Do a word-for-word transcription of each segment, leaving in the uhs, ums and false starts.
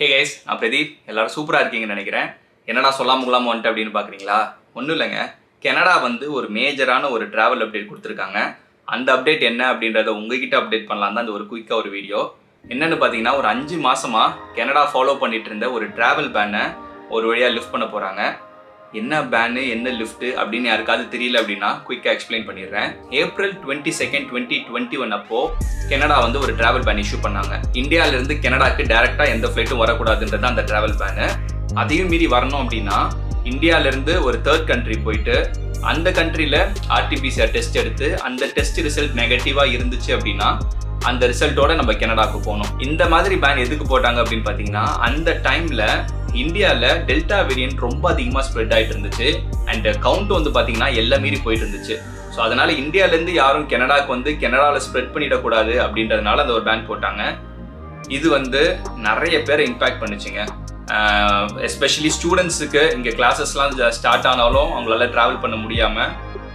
Hey guys, நான் பிரதீப். எல்லாரும் சூப்பராக இருக்கீங்கன்னு நினைக்கிறேன். என்னடா சொல்லாம முகலாம வந்துட்டு அப்படின்னு பார்க்குறீங்களா? ஒன்றும் இல்லைங்க, கனடா வந்து ஒரு மேஜரான ஒரு ட்ராவல் அப்டேட் கொடுத்துருக்காங்க. அந்த அப்டேட் என்ன அப்படின்றத உங்ககிட்ட அப்டேட் பண்ணலாம் தான் அந்த ஒரு குயிக்காக ஒரு வீடியோ. என்னென்னு பார்த்தீங்கன்னா, ஒரு அஞ்சு மாதமாக கனடா ஃபாலோ பண்ணிட்டு இருந்த ஒரு ட்ராவல் பேனை ஒரு வழியாக லிஃப்ட் பண்ண போகிறாங்க. என்ன பேனு என்ன லிஃப்ட்டு அப்படின்னு யாருக்காவது தெரியல அப்படின்னா குயிக்காக எக்ஸ்பிளைன் பண்ணிடுறேன். April twenty second twenty twenty one அப்போது கனடா வந்து ஒரு டிராவல் பேன் இஷ்யூ பண்ணாங்க. இந்தியாவிலேருந்து கனடாவுக்கு டேரெக்டாக எந்த ஃப்ளைட்டும் வரக்கூடாதுன்றது அந்த டிராவல் பேனு. அதையும் மீறி வரணும் அப்படின்னா இந்தியாவிலேருந்து ஒரு தேர்ட் கண்ட்ரி போயிட்டு அந்த கண்ட்ரியில் ஆர்டிபிசிஆர் டெஸ்ட் எடுத்து அந்த டெஸ்ட் ரிசல்ட் நெகட்டிவாக இருந்துச்சு அப்படின்னா அந்த ரிசல்ட்டோட நம்ம கனடாவுக்கு போகணும். இந்த மாதிரி பேன் எதுக்கு போட்டாங்க அப்படின்னு பார்த்தீங்கன்னா, அந்த டைமில் இந்தியாவில் டெல்டா வேரியன்ட் ரொம்ப அதிகமாக ஸ்ப்ரெட் ஆகிட்டு இருந்துச்சு. அண்ட் கவுண்ட் வந்து பார்த்தீங்கன்னா எல்லாம் மீறி போயிட்டு இருந்துச்சு. ஸோ அதனால் இந்தியாவிலேருந்து யாரும் கனடாவுக்கு வந்து கனடாவில் ஸ்ப்ரெட் பண்ணிடக்கூடாது அப்படின்றதுனால அந்த ஒரு பேன் போட்டாங்க. இது வந்து நிறைய பேரை இம்பேக்ட் பண்ணிச்சுங்க. எஸ்பெஷலி ஸ்டூடெண்ட்ஸுக்கு இங்கே கிளாஸஸ்லாம் ஸ்டார்ட் ஆனாலும் அவங்களால ட்ராவல் பண்ண முடியாமல்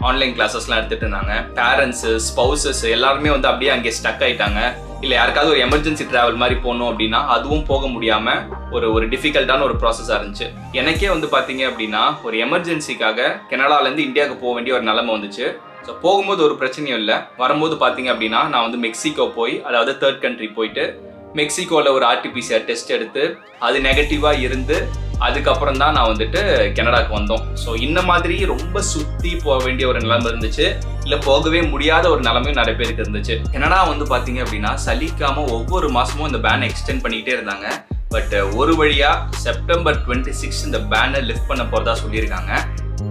ஆன்லைன் கிளாஸஸ்லாம் எடுத்துகிட்டு இருந்தாங்க. பேரண்ட்ஸு ஸ்பௌசஸ் எல்லாருமே வந்து அப்படியே அங்கே ஸ்டக் ஆகிட்டாங்க. இல்லை யாருக்காவது ஒரு எமர்ஜென்சி ட்ராவல் மாதிரி போகணும் அப்படின்னா அதுவும் போக முடியாமல் ஒரு ஒரு டிஃபிகல்ட்டான ஒரு ப்ராசஸாக இருந்துச்சு. எனக்கே வந்து பார்த்தீங்க அப்படின்னா ஒரு எமர்ஜென்சிக்காக கனடாலேருந்து இந்தியாவுக்கு போக வேண்டிய ஒரு நிலைமை வந்துச்சு. ஸோ போகும்போது ஒரு பிரச்சனையும் இல்லை, வரும்போது பார்த்தீங்க அப்படின்னா நான் வந்து மெக்சிகோ போய், அதாவது தேர்ட் கண்ட்ரி போயிட்டு மெக்சிகோவில் ஒரு ஆர்டிபிசிஆர் டெஸ்ட் எடுத்து அது நெகட்டிவாக இருந்து அதுக்கப்புறம் தான் நான் வந்துட்டு கனடாவுக்கு வந்தோம். ஸோ இந்த மாதிரி ரொம்ப சுற்றி போக வேண்டிய ஒரு நிலைமை இருந்துச்சு. இல்லை போகவே முடியாத ஒரு நிலைமையும் நிறைய பேருக்கு இருந்துச்சு. கனடா வந்து பார்த்தீங்க அப்படின்னா சலிக்காமல் ஒவ்வொரு மாதமும் இந்த பேனை எக்ஸ்டெண்ட் பண்ணிக்கிட்டே இருந்தாங்க. பட் ஒரு வழியாக செப்டம்பர் டுவெண்ட்டி சிக்ஸ் இந்த பேனை லிஃப்ட் பண்ண போகிறதா சொல்லியிருக்காங்க.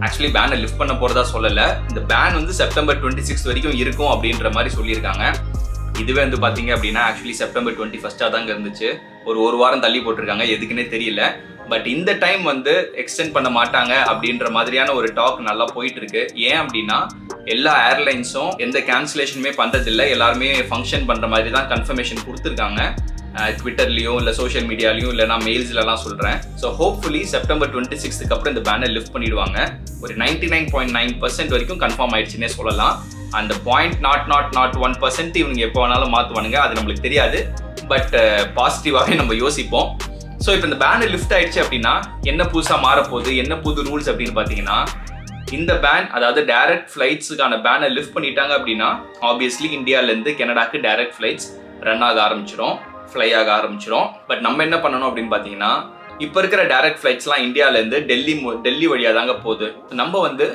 ஆக்சுவலி பேனை லிஃப்ட் பண்ண போகிறதா சொல்லலை, இந்த பேன் வந்து செப்டம்பர் டுவெண்ட்டி சிக்ஸ் வரைக்கும் இருக்கும் அப்படின்ற மாதிரி சொல்லியிருக்காங்க. இதுவே வந்து பார்த்தீங்க அப்படின்னா ஆக்சுவலி செப்டம்பர் டுவெண்ட்டி ஃபஸ்ட்டாக தாங்க இருந்துச்சு. ஒரு ஒரு வாரம் தள்ளி போட்டிருக்காங்க, எதுக்குன்னே தெரியல. பட் இந்த டைம் வந்து எக்ஸ்டெண்ட் பண்ண மாட்டாங்க அப்படின்ற மாதிரியான ஒரு டாக் நல்லா போயிட்டு இருக்கு. ஏன் அப்படின்னா எல்லா ஏர்லைன்ஸும் எந்த கேன்சலேஷனுமே பண்ணுறதில்லை, எல்லாருமே ஃபங்க்ஷன் பண்ணுற மாதிரி தான் கன்ஃபர்மேஷன் கொடுத்துருக்காங்க. ட்விட்டர்லேயும் இல்லை சோஷியல் மீடியாலையும் இல்லைனா மெயில்ஸ்லலாம் சொல்கிறேன். ஸோ ஹோப்ஃபுல்லி செப்டம்பர் டுவெண்ட்டி சிக்ஸ்த்துக்கு அப்புறம் இந்த பேனை லிஃப்ட் பண்ணிடுவாங்க. ஒரு ninety nine point nine percent வரைக்கும் கன்ஃபார்ம் ஆயிடுச்சுன்னே சொல்லலாம். அந்த point nought nought nought one percent இவங்க எப்போ வேணாலும் மாற்றுவானுங்க, அது நம்மளுக்கு தெரியாது. பட் பாசிட்டிவாகவே நம்ம யோசிப்போம். ஸோ இப்போ இந்த பேன் லிஃப்ட் ஆயிடுச்சு அப்படின்னா என்ன புதுசாக மாறப்போகுது, என்ன புது ரூல்ஸ் அப்படின்னு பார்த்தீங்கன்னா, இந்த பேன், அதாவது டைரக்ட் ஃப்ளைட்ஸுக்கான பேனை லிஃப்ட் பண்ணிட்டாங்க அப்படின்னா ஆப்வியஸ்லி இந்தியாவிலேருந்து கனடாவுக்கு டைரக்ட் ஃப்ளைட்ஸ் ரன் ஆக ஆரம்பிச்சிடும், ஃப்ளை ஆக ஆரம்பிச்சிடும். பட் நம்ம என்ன பண்ணணும் அப்படின்னு பார்த்தீங்கன்னா, இப்போ இருக்கிற டைரக்ட் ஃப்ளைட்ஸ்லாம் இந்தியாவிலேருந்து டெல்லி டெல்லி வழியாக தாங்க போகுது. நம்ம வந்து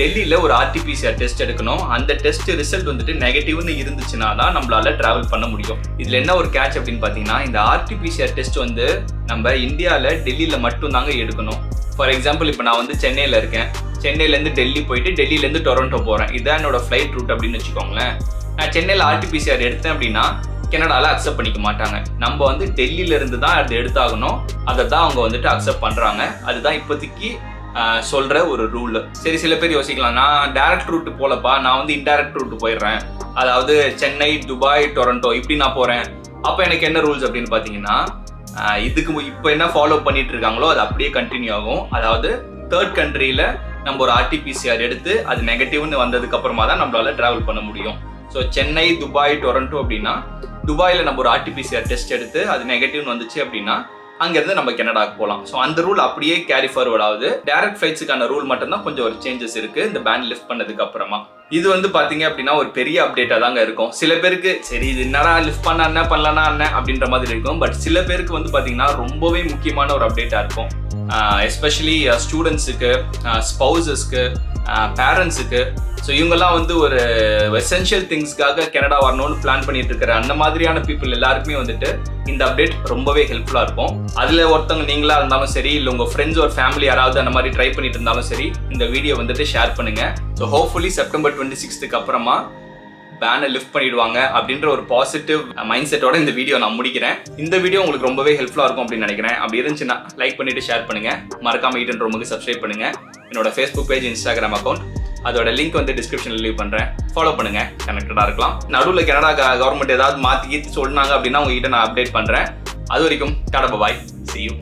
டெல்லியில் ஒரு ஆர்டிபிசிஆர் டெஸ்ட் எடுக்கணும். அந்த டெஸ்ட் ரிசல்ட் வந்துட்டு நெகட்டிவ்னு இருந்துச்சுன்னா தான் நம்மளால் ட்ராவல் பண்ண முடியும். இதில் என்ன ஒரு கேட்ச் அப்படின்னு பார்த்தீங்கன்னா, இந்த ஆர்டிபிசிஆர் டெஸ்ட் வந்து நம்ம இந்தியாவில் டெல்லியில் மட்டும்தாங்க எடுக்கணும். ஃபார் எக்ஸாம்பிள், இப்போ நான் வந்து சென்னையில் இருக்கேன், சென்னையிலேருந்து டெல்லி போயிட்டு டெல்லியிலேருந்து டொரண்டோ போகிறேன், இதான் என்னோடய ஃப்ளைட் ரூட் அப்படின்னு வச்சுக்கோங்களேன். நான் சென்னையில் ஆர்டிபிசிஆர் எடுத்தேன் அப்படின்னா கனடாவில் அக்செப்ட் பண்ணிக்க மாட்டாங்க. நம்ம வந்து டெல்லியிலேருந்து தான் அது எடுத்தாகணும், அதை தான் அவங்க வந்துட்டு அக்செப்ட் பண்ணுறாங்க. அதுதான் இப்போதைக்கு சொல்கிற ஒரு ரூல். சரி, சில பேர் யோசிக்கலாம், நான் டேரக்ட் ரூட்டு போகலப்பா, நான் வந்து இன்டைரக்ட் ரூட்டு போயிடுறேன், அதாவது சென்னை துபாய் டொரண்டோ இப்படி நான் போகிறேன், அப்போ எனக்கு என்ன ரூல்ஸ் அப்படின்னு பார்த்தீங்கன்னா, இதுக்கு இப்போ என்ன ஃபாலோ பண்ணிட்டு இருக்காங்களோ அது அப்படியே கண்டினியூ ஆகும். அதாவது தேர்ட் கண்ட்ரியில் நம்ம ஒரு ஆர்டிபிசிஆர் எடுத்து அது நெகட்டிவ்னு வந்ததுக்கப்புறமா தான் நம்மளால் ட்ராவல் பண்ண முடியும். ஸோ சென்னை துபாய் டொரண்டோ அப்படின்னா துபாயில் நம்ம ஒரு ஆர்டிபிசிஆர் டெஸ்ட் எடுத்து அது நெகட்டிவ்னு வந்துச்சு அப்படின்னா அங்கேருந்து நம்ம கனடாவுக்கு போகலாம். ஸோ அந்த ரூல் அப்படியே கேரி ஃபார்வர்ட் ஆகுது. டைரக்ட் ஃப்ளைட்ஸுக்கான ரூல் மட்டும்தான் கொஞ்சம் ஒரு சேஞ்சஸ் இருக்குது இந்த பேன் லிஃப்ட் பண்ணதுக்கு அப்புறமா. இது வந்து பார்த்தீங்க அப்படின்னா ஒரு பெரிய அப்டேட்டாக தாங்க இருக்கும். சில பேருக்கு சரி இது என்னடா லிஃப்ட் பண்ண என்ன பண்ணலான்னா என்ன அப்படின்ற மாதிரி இருக்கும். பட் சில பேருக்கு வந்து பார்த்தீங்கன்னா ரொம்பவே முக்கியமான ஒரு அப்டேட்டாக இருக்கும். எஸ்பெஷலி ஸ்டூடெண்ட்ஸுக்கு, ஸ்பௌசஸ்க்கு, பேரண்ட்ஸுக்கு. ஸோ இவங்கெல்லாம் வந்து ஒரு எசென்ஷியல் திங்ஸ்க்காக கனடா வரணும்னு பிளான் பண்ணிட்டு இருக்கிற அந்த மாதிரியான பீப்புள் எல்லாருக்குமே வந்துட்டு இந்த அப்டேட் ரொம்பவே ஹெல்ப்ஃபுல்லாக இருக்கும். அதில் ஒருத்தவங்க நீங்களா இருந்தாலும் சரி, இல்லை உங்கள் ஃப்ரெண்ட்ஸ் ஒரு ஃபேமிலி யாராவது அந்த மாதிரி ட்ரை பண்ணிட்டு இருந்தாலும் சரி, இந்த வீடியோ வந்துட்டு ஷேர் பண்ணுங்க. ஸோ ஹோப்ஃபுல்லி செப்டம்பர் டுவெண்ட்டி சிக்ஸ்த்துக்கு அப்புறமா பேனை லிஃப்ட் பண்ணிடுவாங்க அப்படின்ற ஒரு பாசிட்டிவ் மைண்ட் செட்டோட இந்த வீடியோ நான் முடிக்கிறேன். இந்த வீடியோ உங்களுக்கு ரொம்பவே ஹெல்ப்ஃபுல்லாக இருக்கும் அப்படின்னு நினைக்கிறேன். அப்படி இருந்துச்சுன்னா லைக் பண்ணிட்டு ஷேர் பண்ணுங்க. மறக்காம ஈட்டன் ரூமுக்கு சப்ஸ்கிரைப் பண்ணுங்க. என்னோட ஃபேஸ்புக் பேஜ், இன்ஸ்டாகிராம் அக்கௌண்ட், அதோட லிங்க் வந்து டிஸ்கிரிப்ஷனில் லீவ் பண்ணுறேன். ஃபாலோ பண்ணுங்க, கனெக்டடாக இருக்கலாம். நடுவில் கனடா கவர்மெண்ட் ஏதாவது மாற்றி சொன்னாங்க அப்படின்னா உங்ககிட்ட நான் அப்டேட் பண்ணுறேன். அது வரைக்கும் டாடா பாய், see you.